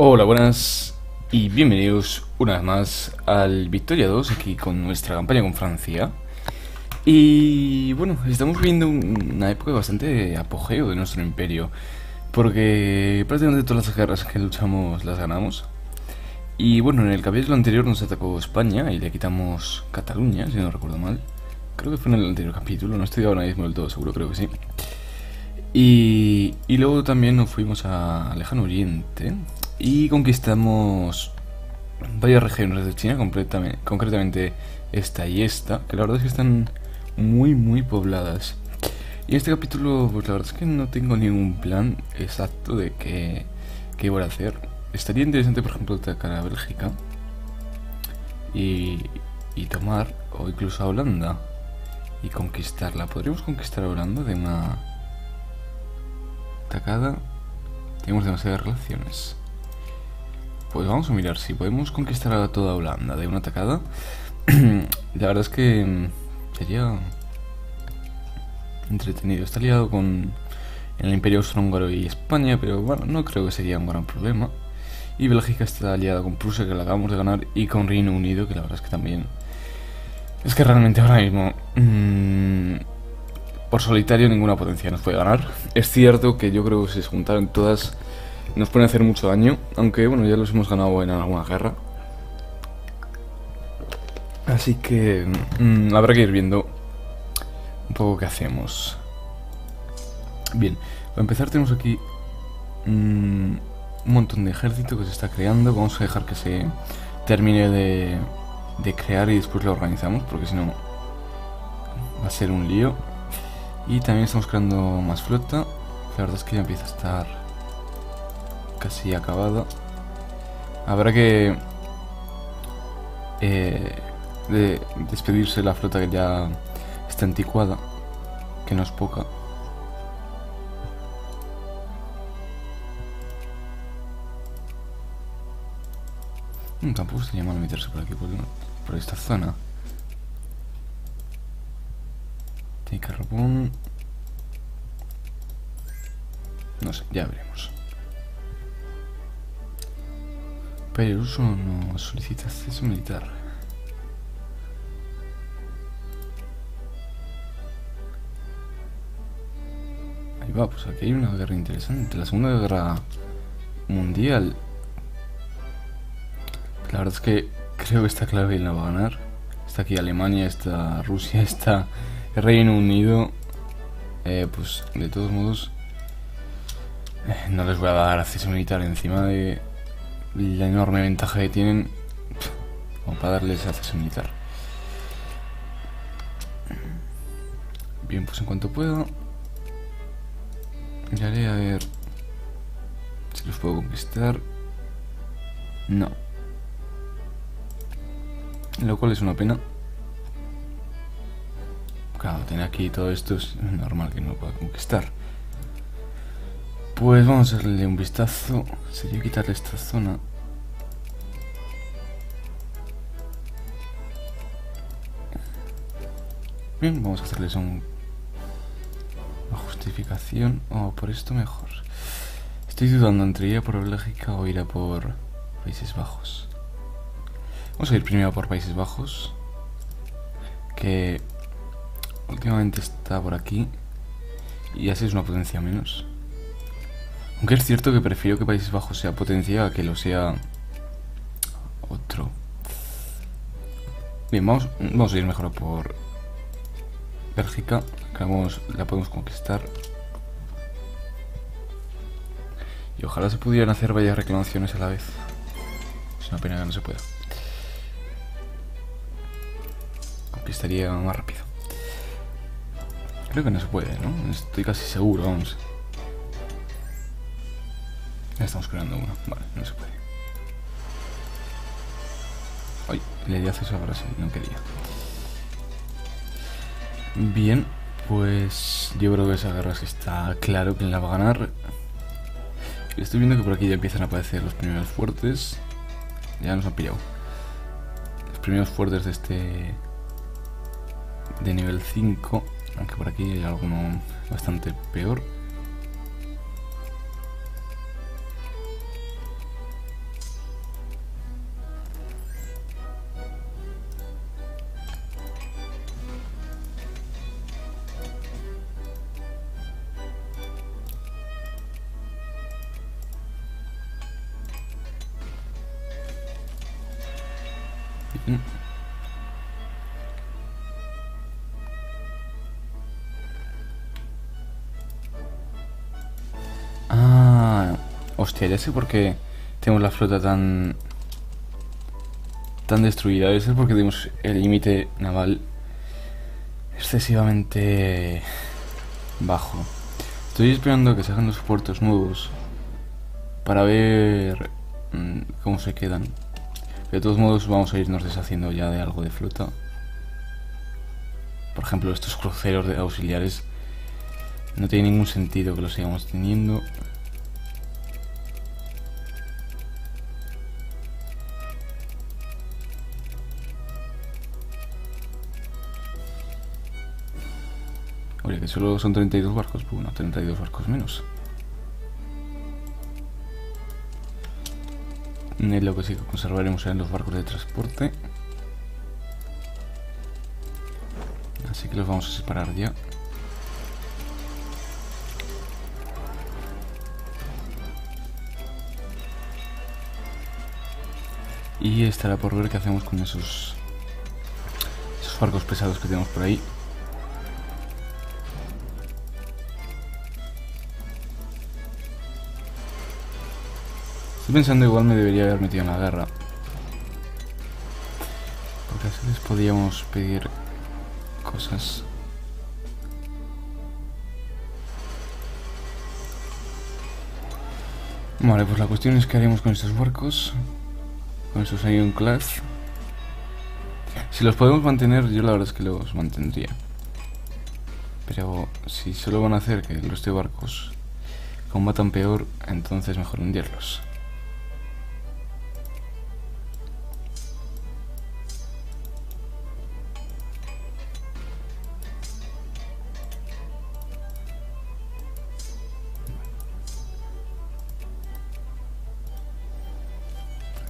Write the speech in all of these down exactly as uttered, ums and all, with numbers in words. Hola, buenas y bienvenidos una vez más al Victoria dos, aquí con nuestra campaña con Francia. Y bueno, estamos viviendo una época bastante de apogeo de nuestro imperio, porque prácticamente todas las guerras que luchamos las ganamos. Y bueno, en el capítulo anterior nos atacó España y le quitamos Cataluña, si no recuerdo mal. Creo que fue en el anterior capítulo, no estoy ahora mismo del todo seguro, creo que sí. Y, y luego también nos fuimos a Lejano Oriente y conquistamos varias regiones de China, completamente, concretamente esta y esta, que la verdad es que están muy muy pobladas. Y en este capítulo, pues la verdad es que no tengo ningún plan exacto de qué, qué voy a hacer. Estaría interesante, por ejemplo, atacar a Bélgica y, y tomar, o incluso a Holanda, y conquistarla. Podríamos conquistar a Holanda de una atacada. Tenemos demasiadas relaciones. Pues vamos a mirar si podemos conquistar a toda Holanda de una atacada. La verdad es que sería entretenido. Está liado con el Imperio Austro-Húngaro y España, pero bueno, no creo que sería un gran problema. Y Bélgica está aliada con Prusia, que la acabamos de ganar, y con Reino Unido, que la verdad es que también... Es que realmente ahora mismo... Mmm, por solitario ninguna potencia nos puede ganar. Es cierto que yo creo que si se juntaron todas... Nos pueden hacer mucho daño, aunque bueno, ya los hemos ganado en alguna guerra. Así que mmm, habrá que ir viendo un poco qué hacemos. Bien, para empezar tenemos aquí mmm, un montón de ejército que se está creando. Vamos a dejar que se termine de, de crear y después lo organizamos, porque si no va a ser un lío. Y también estamos creando más flota. La verdad es que ya empieza a estar casi acabada. Habrá que eh, de, despedirse de la flota que ya está anticuada, que no es poca. Mm, tampoco sería malo meterse por aquí, por, por esta zona. Tiene carbón. No sé, ya veremos. Pero el uso no solicita acceso militar. Ahí va, pues aquí hay una guerra interesante. La Segunda Guerra Mundial. La verdad es que creo que está claro quién la va a ganar. Está aquí Alemania, está Rusia, está Reino Unido. Eh, pues de todos modos, eh, no les voy a dar acceso militar encima de... la enorme ventaja que tienen como para darles acceso militar. Bien, pues en cuanto pueda miraré a ver si los puedo conquistar. No, lo cual es una pena. Claro, tener aquí todo esto es normal que no lo pueda conquistar. Pues vamos a darle un vistazo. Sería quitarle esta zona. Bien, vamos a hacerles un... una justificación. Oh, por esto mejor. Estoy dudando entre ir a por Bélgica o ir a por Países Bajos. Vamos a ir primero por Países Bajos, que últimamente está por aquí y así es una potencia menos. Aunque es cierto que prefiero que Países Bajos sea potencia a que lo sea otro. Bien, vamos, vamos a ir mejor por Bélgica. Acabamos, la podemos conquistar. Y ojalá se pudieran hacer varias reclamaciones a la vez. Es una pena que no se pueda. Conquistaría más rápido. Creo que no se puede, ¿no? Estoy casi seguro, vamos. Ya estamos creando uno. Vale, no se puede. Ay, le di acceso a Brasil, no quería. Bien, pues yo creo que esa guerra sí está claro quién la va a ganar. Estoy viendo que por aquí ya empiezan a aparecer los primeros fuertes. Ya nos han pillado. Los primeros fuertes de este... de nivel cinco. Aunque por aquí hay alguno bastante peor. Ah, hostia, ya sé por qué tenemos la flota tan tan destruida. Debe ser porque tenemos el límite naval excesivamente bajo. Estoy esperando que se hagan los puertos nuevos para ver mmm, cómo se quedan. De todos modos vamos a irnos deshaciendo ya de algo de flota. Por ejemplo, estos cruceros de auxiliares no tiene ningún sentido que los sigamos teniendo. Oye, que solo son treinta y dos barcos. Pues bueno, treinta y dos barcos menos. Lo que sí que conservaremos en los barcos de transporte, así que los vamos a separar ya. Y estará por ver qué hacemos con esos esos barcos pesados que tenemos por ahí. Estoy pensando, igual me debería haber metido en la guerra, porque así les podíamos pedir cosas. Vale, pues la cuestión es qué haremos con estos barcos, con estos Iron Class. Si los podemos mantener, yo la verdad es que los mantendría. Pero si solo van a hacer que los de barcos combatan peor, entonces mejor hundirlos.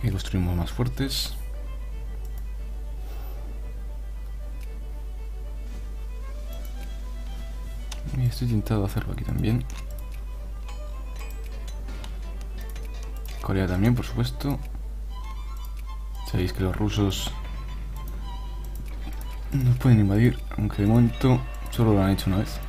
Y construimos más fuertes. Y estoy tentado a hacerlo aquí también. Corea también, por supuesto. Sabéis que los rusos nos pueden invadir, aunque de momento solo lo han hecho una vez.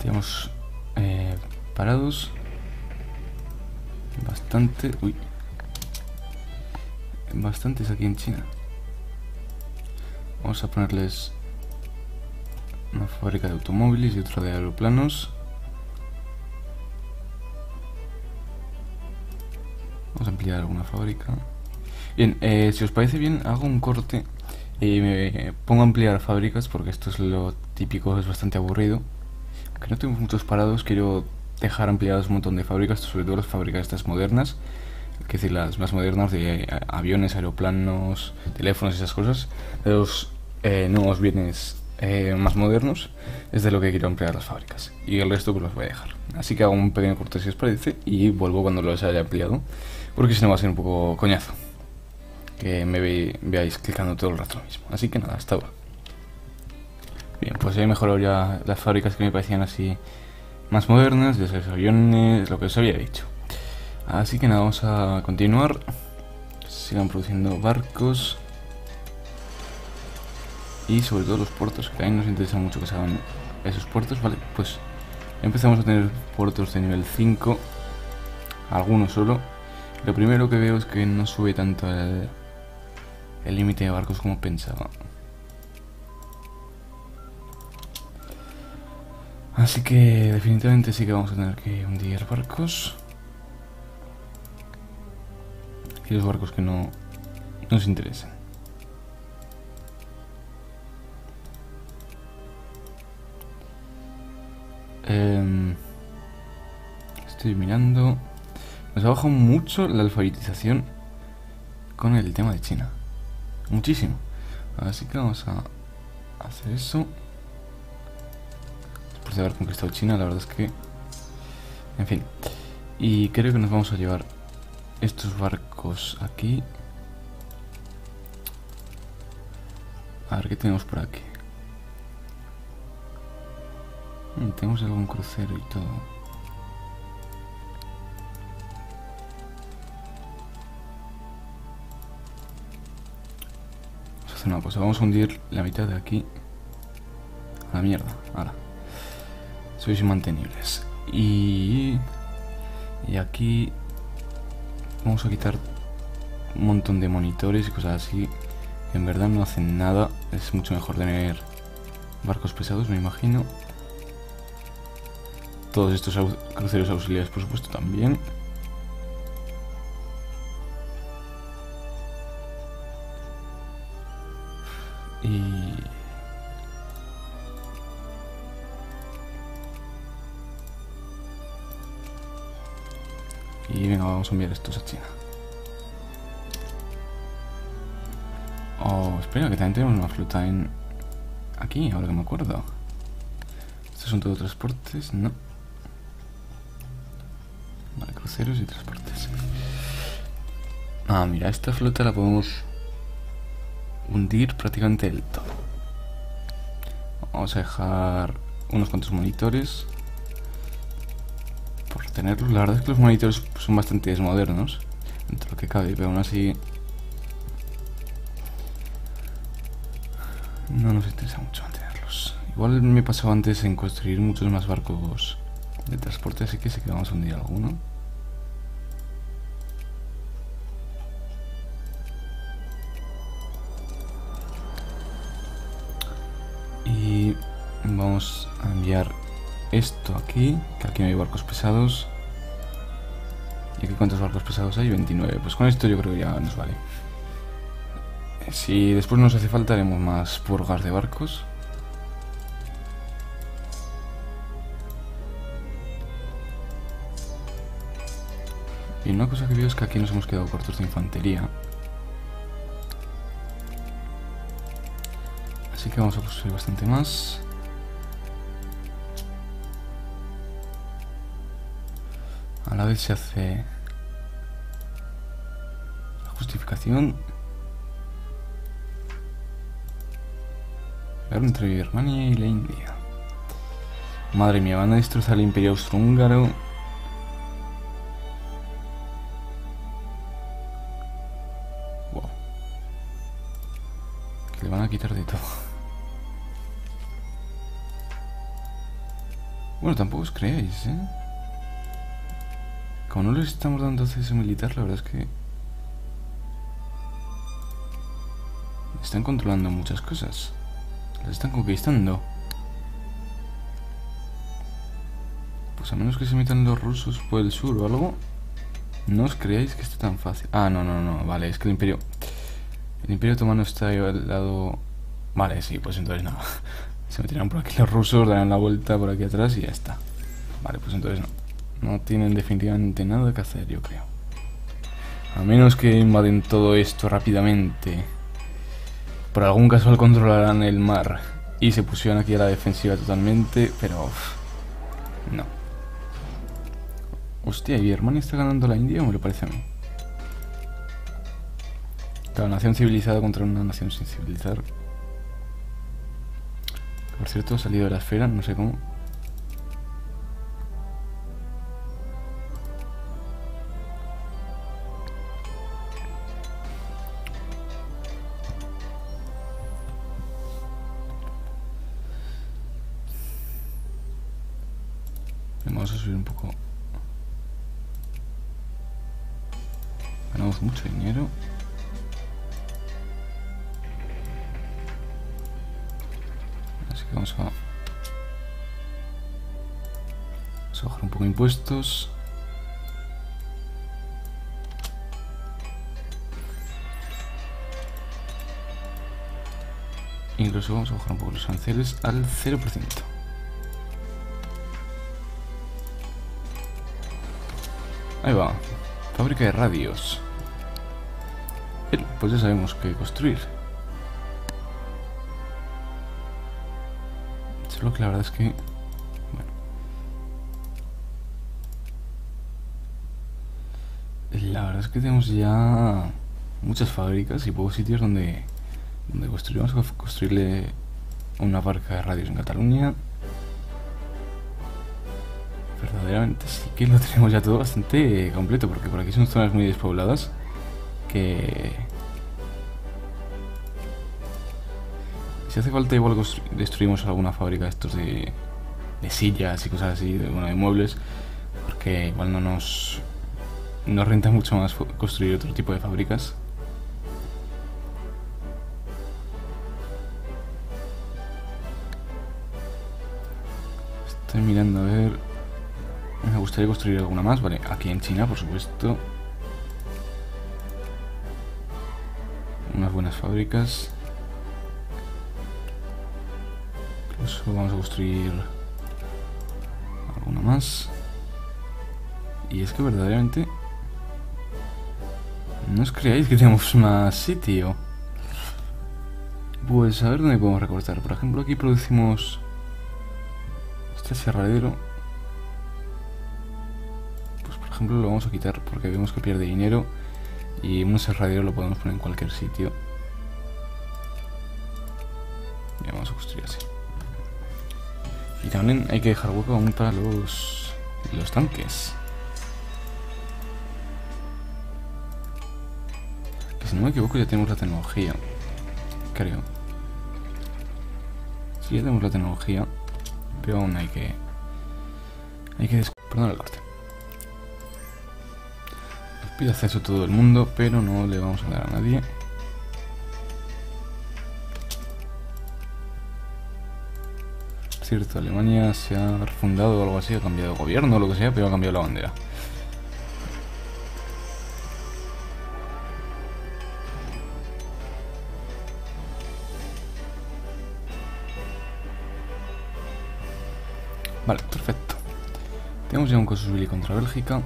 Tenemos eh, parados bastante, uy, bastantes aquí en China. Vamos a ponerles una fábrica de automóviles y otra de aeroplanos. Vamos a ampliar alguna fábrica. Bien, eh, si os parece bien, hago un corte y me pongo a ampliar fábricas, porque esto es lo típico, es bastante aburrido. Que no tengo muchos parados, quiero dejar ampliadas un montón de fábricas, sobre todo las fábricas estas modernas, es decir, las más modernas de aviones, aeroplanos, teléfonos y esas cosas, de los eh, nuevos bienes eh, más modernos, es de lo que quiero ampliar las fábricas, y el resto pues los voy a dejar. Así que hago un pequeño corte si os parece y vuelvo cuando los haya ampliado, porque si no va a ser un poco coñazo, que me ve, veáis clicando todo el rato lo mismo. Así que nada, hasta ahora. Bien, pues he mejorado ya las fábricas que me parecían así más modernas, de esos aviones, lo que os había dicho. Así que nada, vamos a continuar. Sigan produciendo barcos. Y sobre todo los puertos, que a mí nos interesa mucho que se hagan esos puertos. Vale, pues empezamos a tener puertos de nivel cinco. Algunos solo. Lo primero que veo es que no sube tanto el límite de barcos como pensaba. Así que definitivamente sí que vamos a tener que hundir barcos. Y los barcos que no nos interesan. Eh, estoy mirando. Nos ha bajado mucho la alfabetización con el tema de China. Muchísimo. Así que vamos a hacer eso. De haber conquistado China, la verdad es que, en fin, Y creo que nos vamos a llevar estos barcos aquí. A ver, ¿qué tenemos por aquí? Tenemos algún crucero y todo. Vamos a hacer una cosa, vamos a hundir la mitad de aquí. A la mierda, ahora. Sois inmantenibles. Y... y aquí... vamos a quitar un montón de monitores y cosas así. En verdad no hacen nada. Es mucho mejor tener barcos pesados, me imagino. Todos estos au- cruceros auxiliares, por supuesto, también. Y... y venga, vamos a enviar estos a China. Oh, espera, que también tenemos una flota en... aquí, ahora que me acuerdo. ¿Estos son todos transportes? No. Vale, cruceros y transportes. Ah, mira, esta flota la podemos hundir prácticamente del todo. Vamos a dejar unos cuantos monitores. Por tenerlos, la verdad es que los monitores son bastante desmodernos. Dentro de lo que cabe, pero aún así... no nos interesa mucho mantenerlos. Igual me he pasado antes en construir muchos más barcos de transporte, así que sé que vamos a hundir alguno. Y vamos a enviar esto aquí, que aquí no hay barcos pesados. ¿Y aquí cuántos barcos pesados hay? veintinueve. Pues con esto yo creo que ya nos vale. Si después nos hace falta, haremos más purgas de barcos. Y una cosa que veo es que aquí nos hemos quedado cortos de infantería. Así que vamos a construir bastante más. A la vez se hace la justificación. Entre Birmania y la India. Madre mía, van a destrozar el Imperio Austro-Húngaro. Wow. Que le van a quitar de todo. Bueno, tampoco os creáis, ¿eh? Como no les estamos dando acceso militar, la verdad es que... están controlando muchas cosas. Las están conquistando. Pues a menos que se metan los rusos por el sur o algo. No os creáis que esté tan fácil. Ah, no, no, no, vale, es que el imperio El imperio otomano está ahí al lado. Vale, sí, pues entonces no. Se metirán por aquí los rusos, darán la vuelta por aquí atrás y ya está. Vale, pues entonces no. No tienen definitivamente nada que hacer, yo creo. A menos que invaden todo esto rápidamente. Por algún casual controlarán el mar y se pusieron aquí a la defensiva totalmente, pero uff, no. Hostia, ¿y Birmania está ganando la India o me lo parece a mí? Claro, nación civilizada contra una nación sin civilizar. Por cierto, ha salido de la esfera, no sé cómo. Vamos a subir un poco. Ganamos mucho dinero. Así que vamos a... vamos a bajar un poco de impuestos. Incluso vamos a bajar un poco los aranceles al cero por ciento. Ahí va, fábrica de radios. Bien, pues ya sabemos qué construir. Solo que la verdad es que... bueno. verdad es que tenemos ya muchas fábricas y pocos sitios donde, donde construir. Vamos a construirle una barca de radios en Cataluña. Verdaderamente sí que lo tenemos ya todo bastante completo, porque por aquí son zonas muy despobladas que... Si hace falta igual destruimos alguna fábrica de estos de, de sillas y cosas así, de, bueno, de muebles, porque igual no nos... nos renta mucho más construir otro tipo de fábricas. Estoy mirando a ver... Me gustaría construir alguna más, vale, aquí en China, por supuesto. Unas buenas fábricas. Incluso vamos a construir alguna más. Y es que verdaderamente... No os creáis que tenemos más sitio. Pues a ver dónde podemos recortar. Por ejemplo, aquí producimos este aserradero. Pues por ejemplo lo vamos a quitar porque vemos que pierde dinero. Y un aserradero lo podemos poner en cualquier sitio. Ya vamos a construir así. Y también hay que dejar hueco aún para los, los tanques. Si no me equivoco ya tenemos la tecnología, creo. Si sí, ya tenemos la tecnología, pero aún hay que... Hay que... Perdón el corte. Nos pide acceso a todo el mundo, pero no le vamos a dar a nadie. Es cierto, Alemania se ha refundado o algo así, ha cambiado de gobierno o lo que sea, pero ha cambiado la bandera. Vale, perfecto. Tenemos ya un civil contra Bélgica.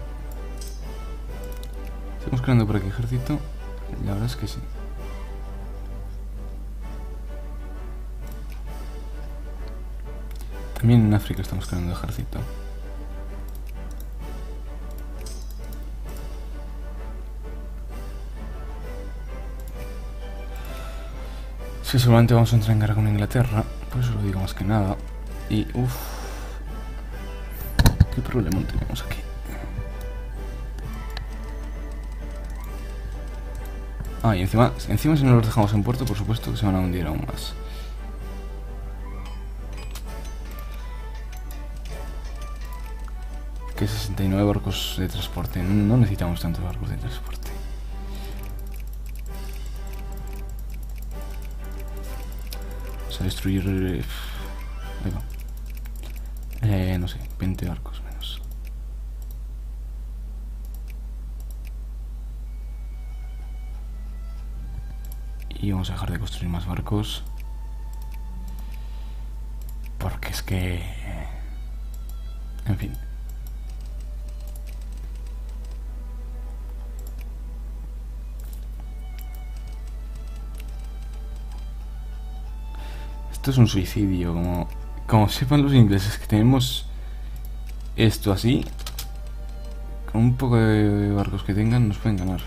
Estamos creando por aquí ejército. La verdad es que sí. También en África estamos creando ejército. Sí, seguramente vamos a entrar en guerra con Inglaterra. Por eso lo digo más que nada. Y uff. ¿Qué problema tenemos aquí? Ah, y encima, encima si no los dejamos en puerto, por supuesto que se van a hundir aún más. Que sesenta y nueve barcos de transporte. No necesitamos tantos barcos de transporte. Vamos a destruir... Eh, ahí va. Eh, no sé, veinte barcos menos. Y vamos a dejar de construir más barcos. Porque es que... En fin. Esto es un suicidio, como... Como sepan los ingleses que tenemos esto así, con un poco de barcos que tengan nos pueden ganar.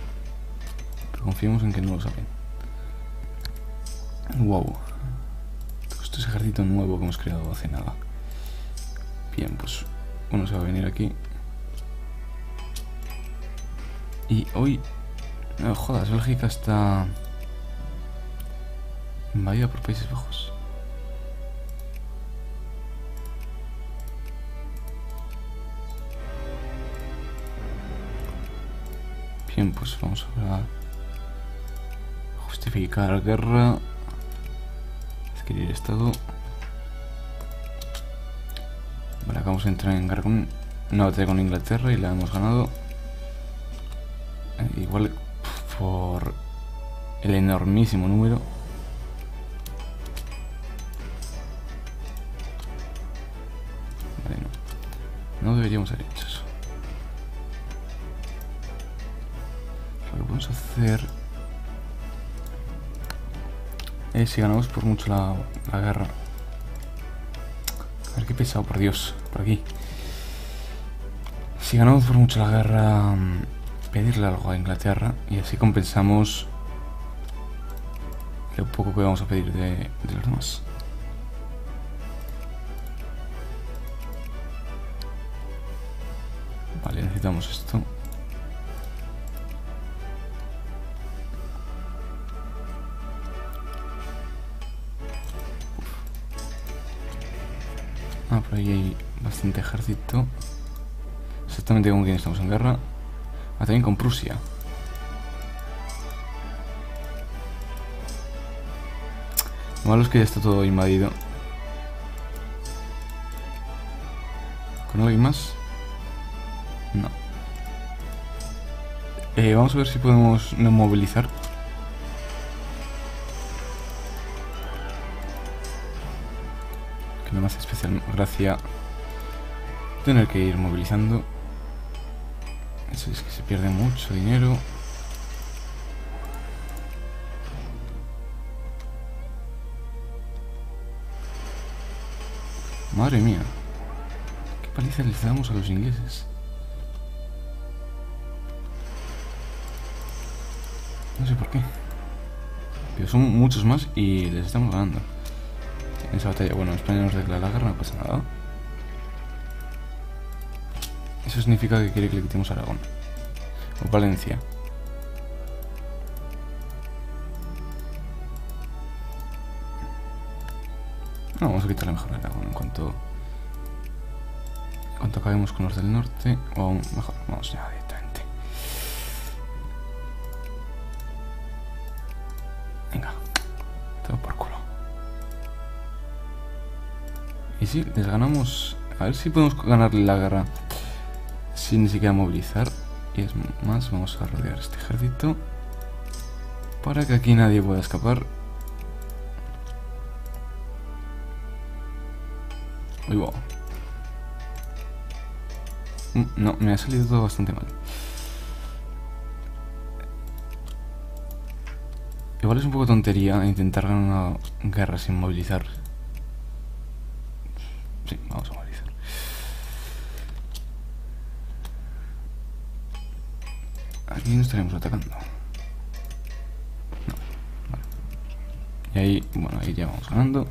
Pero confiemos en que no lo saben. Wow. Esto es ejército nuevo que hemos creado hace nada. Bien, pues uno se va a venir aquí. Y hoy... No, jodas, Bélgica está... invadida por Países Bajos. Bien, pues vamos a justificar guerra, adquirir estado. Vale, acabamos de entrar en guerra con una batalla con Inglaterra y la hemos ganado. Eh, igual por el enormísimo número. Vale, no. No deberíamos haber hecho eso. Vamos a hacer eh, si ganamos por mucho la, la guerra. A ver, qué pesado, por Dios, por aquí. Si ganamos por mucho la guerra pedirle algo a Inglaterra y así compensamos lo poco que vamos a pedir de, de los demás. Vale, necesitamos esto. Ah, por ahí hay bastante ejército. Exactamente con quién estamos en guerra. Ah, también con Prusia. Lo malo es que ya está todo invadido. ¿Con alguien más? No. Eh, vamos a ver si podemos no movilizar. Me hace especial gracia tener que ir movilizando. Eso es que se pierde mucho dinero. Madre mía, qué paliza les damos a los ingleses. No sé por qué, pero son muchos más y les estamos ganando. En esa batalla, bueno, España nos declara la guerra, no pasa nada. Eso significa que quiere que le quitemos a Aragón o Valencia. No, vamos a quitarle mejor a Aragón en cuanto, en cuanto acabemos con los del norte. O mejor, vamos ya directamente. Venga, todo por culo. Y sí, les ganamos. A ver si podemos ganarle la guerra sin ni siquiera movilizar. Y es más, vamos a rodear este ejército para que aquí nadie pueda escapar. Uy, wow. No, me ha salido todo bastante mal. Igual es un poco tontería intentar ganar una guerra sin movilizar. Sí, vamos a movilizar. Aquí nos estaremos atacando. No, vale. Y ahí, bueno, ahí ya vamos ganando.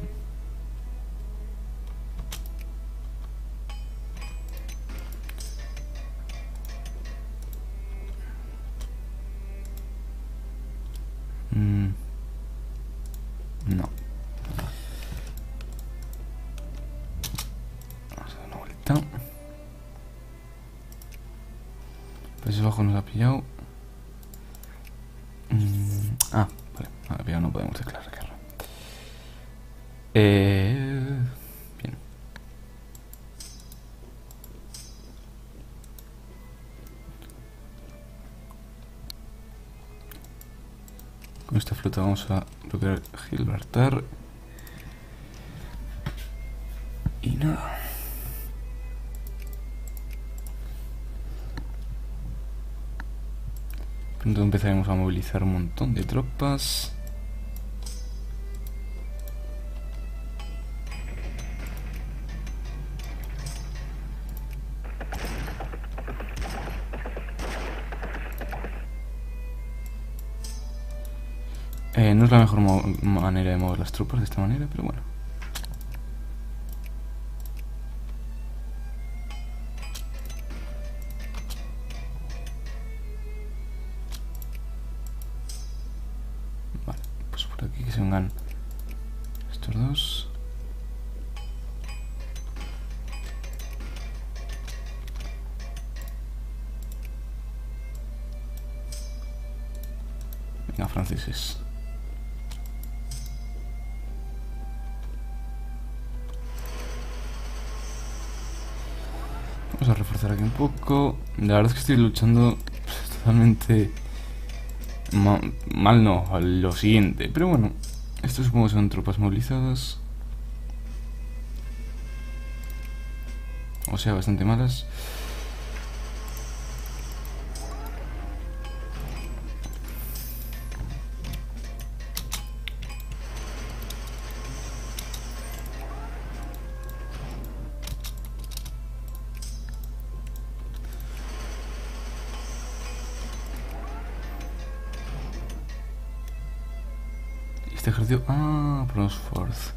Mm. No. Países Bajos nos ha pillado. Mm, ah, vale. Ahora ya no podemos declarar guerra. Eh, bien. Con esta flota vamos a bloquear Gibraltar. Y nada. Entonces empezaremos a movilizar un montón de tropas. Eh, no es la mejor manera de mover las tropas de esta manera, pero bueno. Aquí que se vengan estos dos. Venga, franceses. Vamos a reforzar aquí un poco. La verdad es que estoy luchando totalmente... mal no, lo siguiente. Pero bueno, esto supongo que son tropas movilizadas. O sea, bastante malas. ejerció... Ah, Prosforth.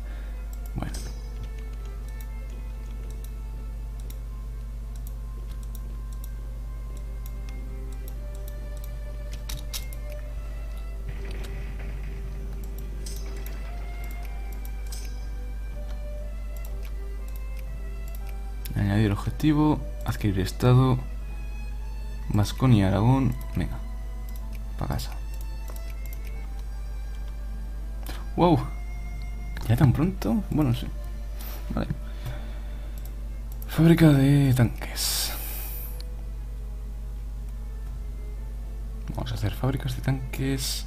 Bueno. Añadir objetivo, adquirir estado, Vasconia y Aragón, venga, para casa. ¡Wow! ¿Ya tan pronto? Bueno, sí. Vale. Fábrica de tanques. Vamos a hacer fábricas de tanques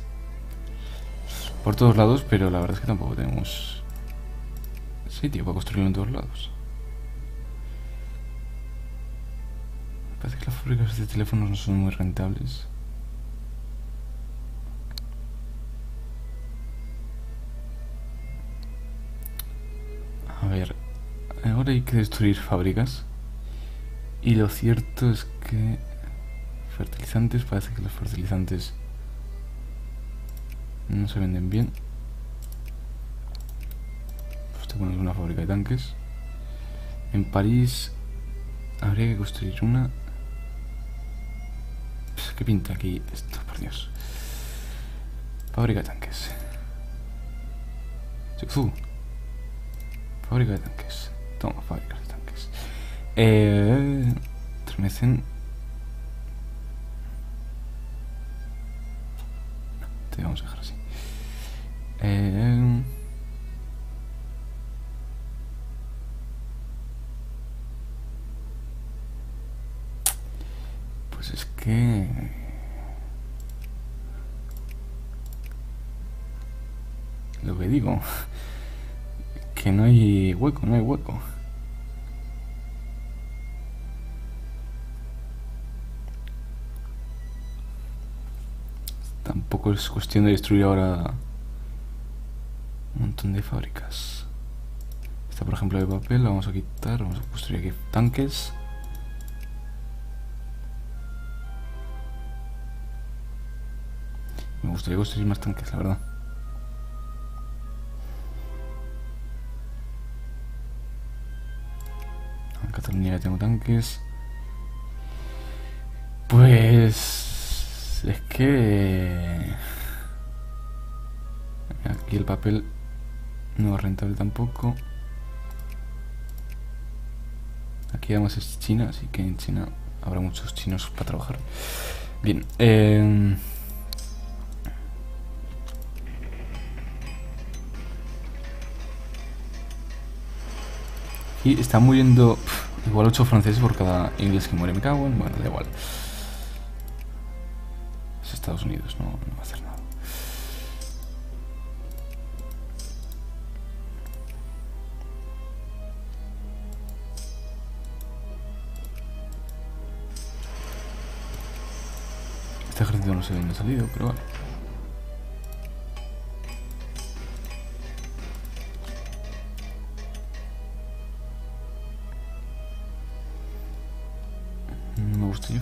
por todos lados, pero la verdad es que tampoco tenemos sitio para construirlo en todos lados. Parece que las fábricas de teléfonos no son muy rentables. A ver, ahora hay que destruir fábricas. Y lo cierto es que... fertilizantes, parece que los fertilizantes no se venden bien. Pues te pones una fábrica de tanques. En París habría que construir una... ¿Qué pinta aquí esto? Por Dios. Fábrica de tanques. Uh, fábrica de tanques. Toma, fábrica de tanques. Eh... Tremecen. No, te vamos a dejar así. Eh... Pues es que... lo que digo, que no hay hueco, no hay hueco. Tampoco es cuestión de destruir ahora un montón de fábricas. Esta, por ejemplo, de papel la vamos a quitar, vamos a construir aquí tanques. Me gustaría construir más tanques, la verdad. Ya tengo tanques. Pues es que aquí el papel no es rentable tampoco. Aquí además es China, así que en China habrá muchos chinos para trabajar. Bien, eh... y está muriendo pff, igual ocho franceses por cada inglés que muere. Me cago en... bueno, da igual. Es Estados Unidos, no, no va a hacer nada. Este ejército no sé dónde ha salido, pero vale.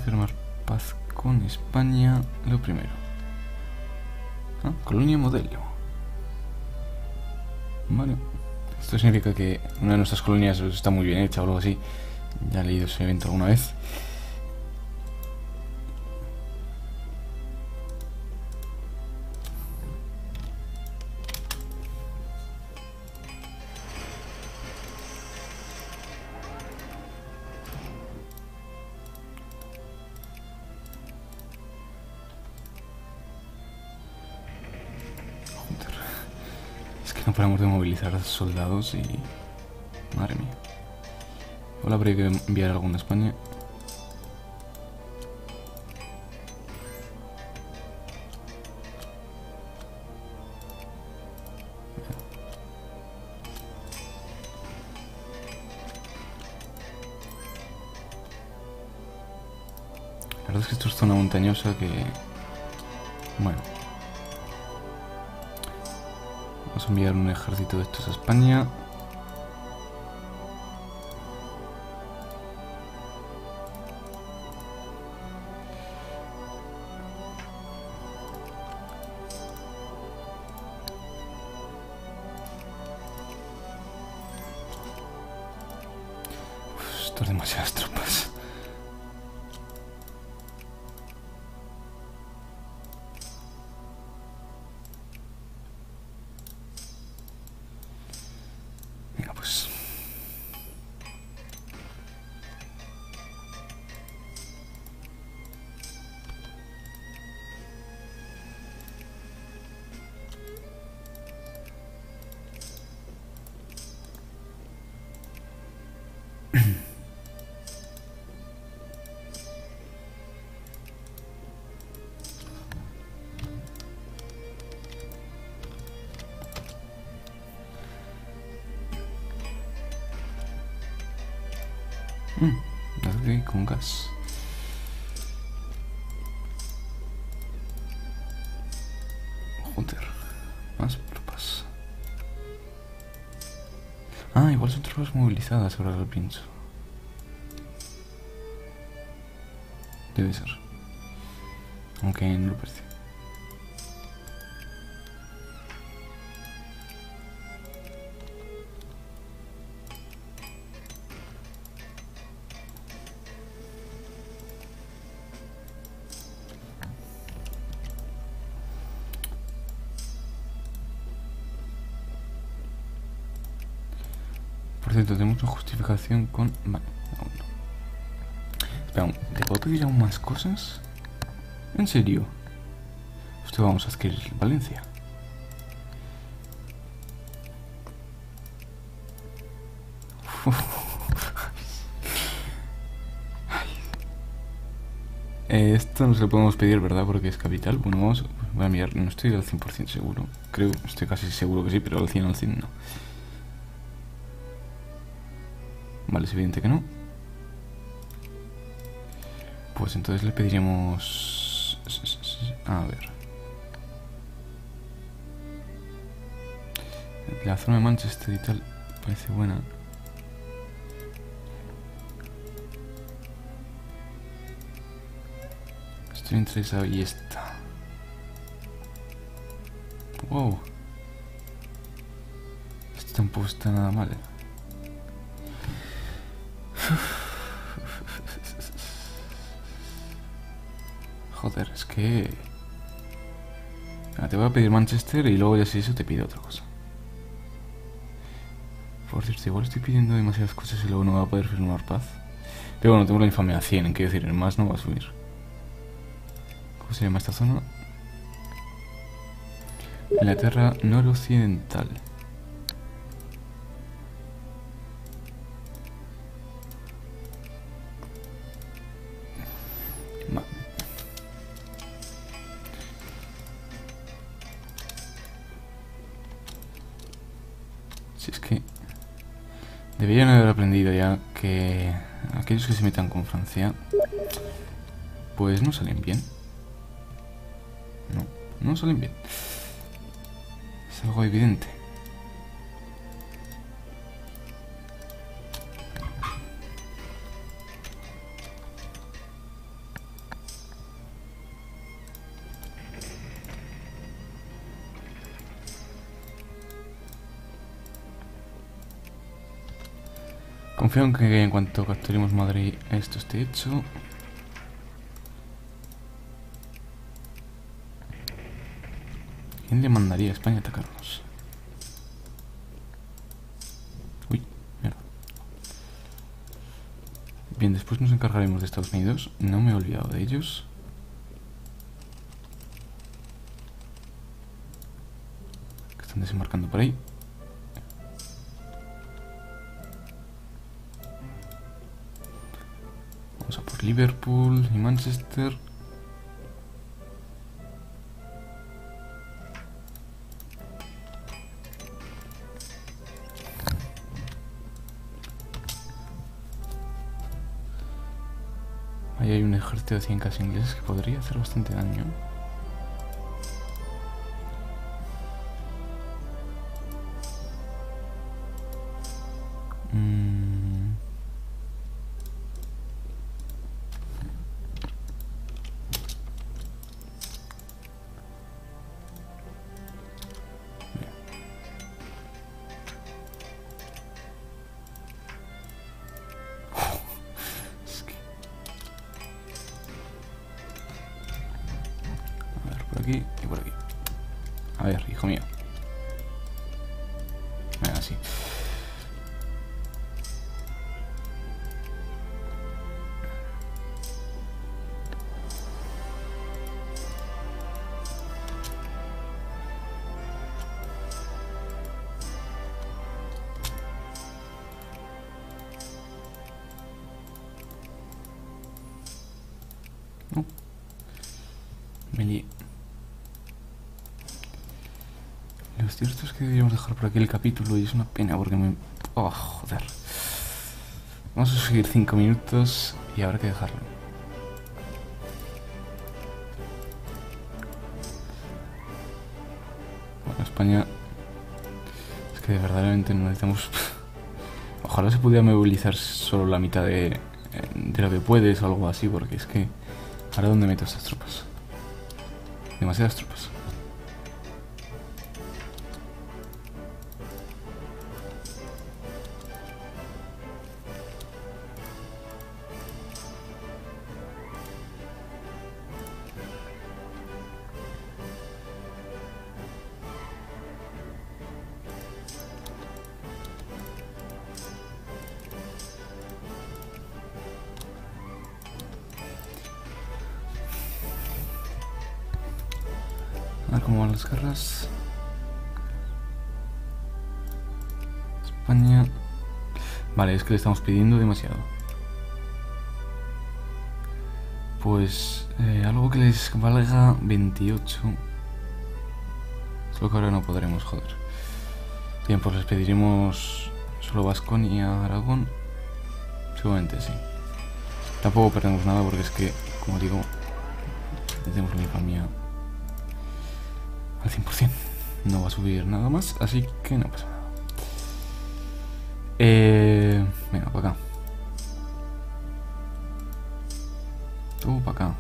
Firmar paz con España, lo primero. Ah, colonia modelo. Vale. Esto significa que una de nuestras colonias está muy bien hecha o algo así. Ya he leído ese evento alguna vez. No paramos de movilizar a soldados y... madre mía. Ahora habría que enviar alguna a España. La verdad es que esto es zona montañosa que... bueno. Vamos a enviar un ejército de estos a España. esto es demasiadas tropas. Venga, pues. Con gas. Joder, más tropas. Ah, igual son tropas movilizadas, ahora lo pienso. Debe ser. Aunque no lo parece. Tenemos una justificación con... Vale, aún no. Espera, ¿te puedo pedir aún más cosas? ¿En serio? Usted vamos a adquirir Valencia. eh, esto no se lo podemos pedir, ¿verdad? Porque es capital. Bueno, vamos... Voy a mirar, no estoy al cien por cien seguro. Creo, estoy casi seguro que sí, pero al cien al cien no. Vale, es evidente que no. Pues entonces le pediremos... A ver. La zona de Manchester y tal parece buena. Estoy interesado y esta. Wow. Esto tampoco está nada mal, ¿eh? Joder, es que... Ah, te voy a pedir Manchester y luego ya si eso te pido otra cosa. Por cierto, igual estoy pidiendo demasiadas cosas y luego no va a poder firmar paz. Pero bueno, tengo la infamia a cien, quiero decir, el más no va a subir. ¿Cómo se llama esta zona? Inglaterra noroccidental. Deberían haber aprendido ya que aquellos que se metan con Francia, pues no salen bien. No, no salen bien. Es algo evidente. Confío en que en cuanto capturemos Madrid esto esté hecho. ¿Quién le mandaría a España a atacarnos? Uy, mierda. Bien, después nos encargaremos de Estados Unidos. No me he olvidado de ellos. Que están desembarcando por ahí. Liverpool y Manchester. Ahí hay un ejército de cien casi ingleses que podría hacer bastante daño. aquí y por aquí. A ver, hijo mío. Así. No. Me lié. Lo cierto es que deberíamos dejar por aquí el capítulo y es una pena porque me... ¡Oh, joder! Vamos a seguir cinco minutos y habrá que dejarlo. Bueno, España... Es que verdaderamente no necesitamos... Ojalá se pudiera movilizar solo la mitad de, de lo que puedes o algo así, porque es que... ¿Ahora dónde meto estas tropas? Demasiadas tropas. Cómo van las guerras. España. Vale, es que le estamos pidiendo demasiado. Pues eh, algo que les valga veintiocho. Solo que ahora no podremos, joder. Bien, pues les pediremos solo Vasconia, Aragón. Seguramente sí. Tampoco perdemos nada porque es que, como digo, tenemos la infamia al cien por cien, no va a subir nada más, así que no pasa nada. Eh, venga, para acá. Tú, para acá.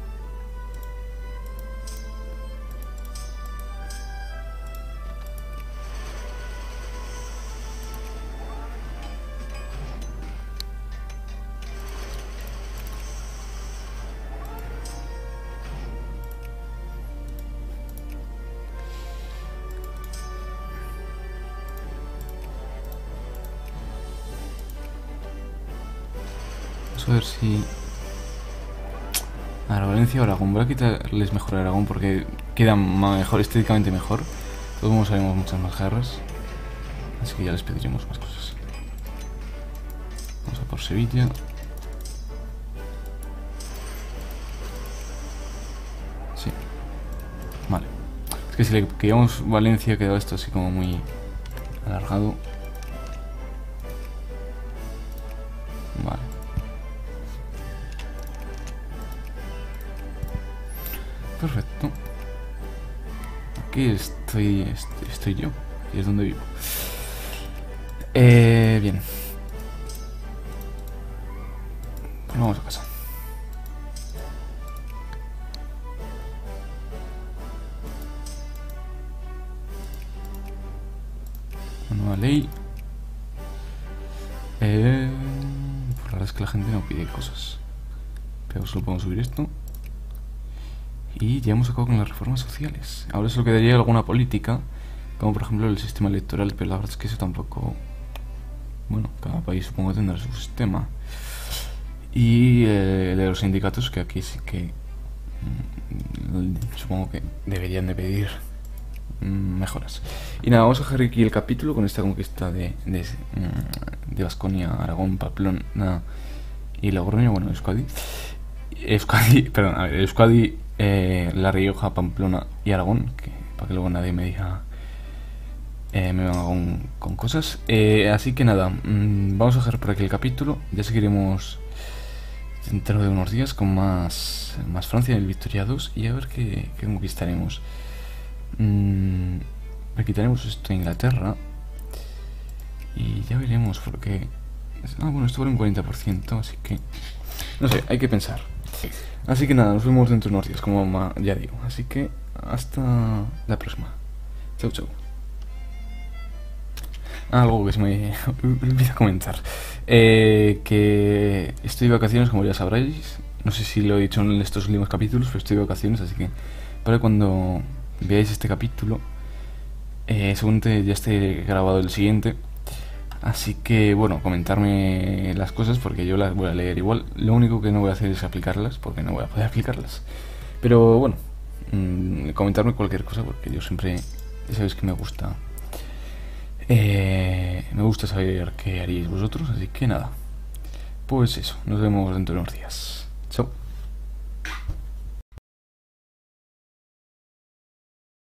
A ver si... Ahora, Valencia o Aragón. Voy a quitarles mejor a Aragón porque quedan mejor, estéticamente mejor. Todos nos haremos muchas más guerras. Así que ya les pediremos más cosas. Vamos a por Sevilla. Sí. Vale. Es que si le queríamos Valencia quedó esto así como muy alargado. Vale. Perfecto. Aquí estoy, estoy, estoy yo. Aquí es donde vivo. Eh, bien. Pues vamos a casa. Una nueva ley. Eh, por la verdad es que la gente no pide cosas. Pero solo podemos subir esto. Y ya hemos acabado con las reformas sociales. Ahora solo quedaría alguna política, como por ejemplo el sistema electoral, pero la verdad es que eso tampoco... Bueno, cada país supongo tendrá su sistema. Y eh, de los sindicatos, que aquí sí que... Mm, supongo que deberían de pedir mm, mejoras. Y nada, vamos a dejar aquí el capítulo con esta conquista de de, de Vasconia, Aragón, Pamplona y Logroño, bueno, Euskadi. Euskadi, perdón, a ver, Euskadi... Eh, La Rioja, Pamplona y Aragón, que para que luego nadie me diga eh, me venga con, con cosas. Eh, así que nada, mmm, vamos a dejar por aquí el capítulo. Ya seguiremos dentro de unos días con más, más Francia, el Victoria dos, y a ver qué, qué conquistaremos. Mm, quitaremos esto a Inglaterra y ya veremos, porque... Ah, bueno, esto vale un cuarenta por ciento, así que... No sé, hay que pensar. Así que nada, nos vemos dentro de unos días, como ya digo. Así que hasta la próxima. Chau, chau. Ah, algo que se me olvida comentar. Eh, que estoy de vacaciones, como ya sabréis. No sé si lo he dicho en estos últimos capítulos, pero estoy de vacaciones, así que Para cuando veáis este capítulo, eh, seguramente ya esté grabado el siguiente. Así que bueno, comentarme las cosas porque yo las voy a leer igual. Lo único que no voy a hacer es aplicarlas porque no voy a poder aplicarlas. Pero bueno, mmm, comentarme cualquier cosa porque yo siempre, ya sabéis que me gusta. Eh, me gusta saber qué haríais vosotros, así que nada. Pues eso, nos vemos dentro de unos días. Chao.